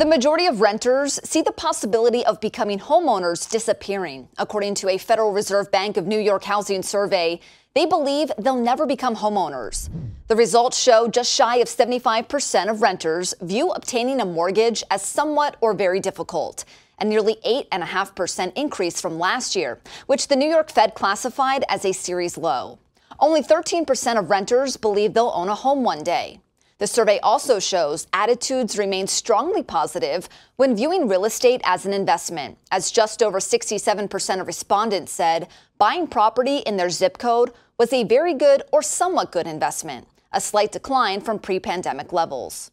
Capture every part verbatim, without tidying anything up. The majority of renters see the possibility of becoming homeowners disappearing. According to a Federal Reserve Bank of New York housing survey, they believe they'll never become homeowners. The results show just shy of seventy-five percent of renters view obtaining a mortgage as somewhat or very difficult, a nearly eight point five percent increase from last year, which the New York Fed classified as a series low. Only thirteen percent of renters believe they'll own a home one day. The survey also shows attitudes remain strongly positive when viewing real estate as an investment, as just over sixty-seven percent of respondents said buying property in their zip code was a very good or somewhat good investment, a slight decline from pre-pandemic levels.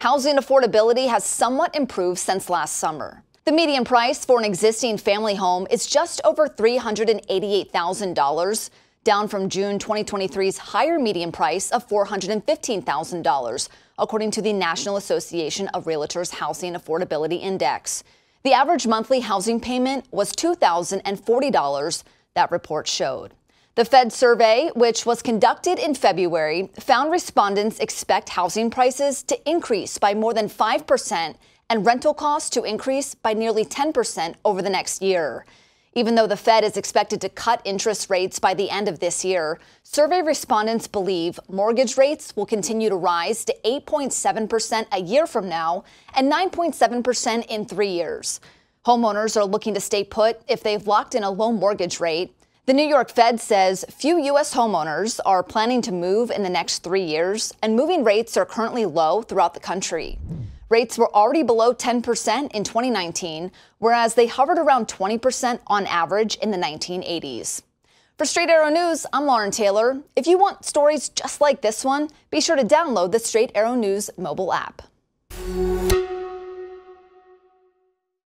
Housing affordability has somewhat improved since last summer. The median price for an existing family home is just over three hundred eighty-eight thousand dollars. Down from June twenty twenty-three's higher median price of four hundred fifteen thousand dollars, according to the National Association of Realtors Housing Affordability Index. The average monthly housing payment was two thousand forty dollars, that report showed. The Fed survey, which was conducted in February, found respondents expect housing prices to increase by more than five percent and rental costs to increase by nearly ten percent over the next year. Even though the Fed is expected to cut interest rates by the end of this year, survey respondents believe mortgage rates will continue to rise to eight point seven percent a year from now and nine point seven percent in three years. Homeowners are looking to stay put if they've locked in a low mortgage rate. The New York Fed says few U S homeowners are planning to move in the next three years, and moving rates are currently low throughout the country. Rates were already below ten percent in twenty nineteen, whereas they hovered around twenty percent on average in the nineteen eighties. For Straight Arrow News, I'm Lauren Taylor. If you want stories just like this one, be sure to download the Straight Arrow News mobile app.